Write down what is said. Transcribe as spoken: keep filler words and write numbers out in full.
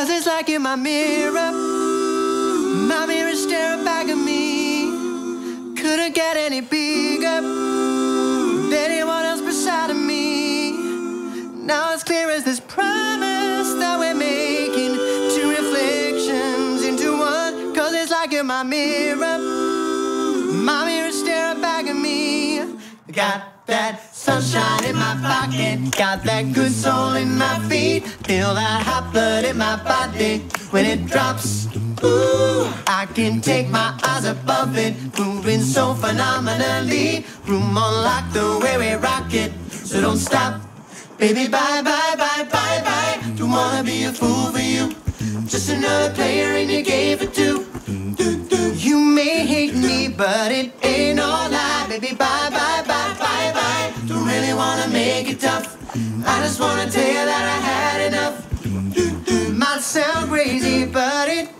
'Cause it's like in my mirror, my mirror staring back at me. Couldn't get any bigger than anyone else beside of me. Now it's clear as this promise that we're making, two reflections into one. 'Cause it's like in my mirror, my mirror staring back at me. Got that sunshine in my pocket, got that good soul in my feet, feel that hot blood in my body when it drops. Ooh, I can take my eyes above it, moving so phenomenally. Room unlocked the way we rock it, so don't stop. Baby, bye, bye, bye, bye, bye. Don't wanna be a fool for you, just another player in your game for two. You may hate me, but it ain't all I. Baby, bye, bye, bye, bye, bye. Don't really wanna make it tough, I just wanna tell you that I had enough. Might sound crazy, but it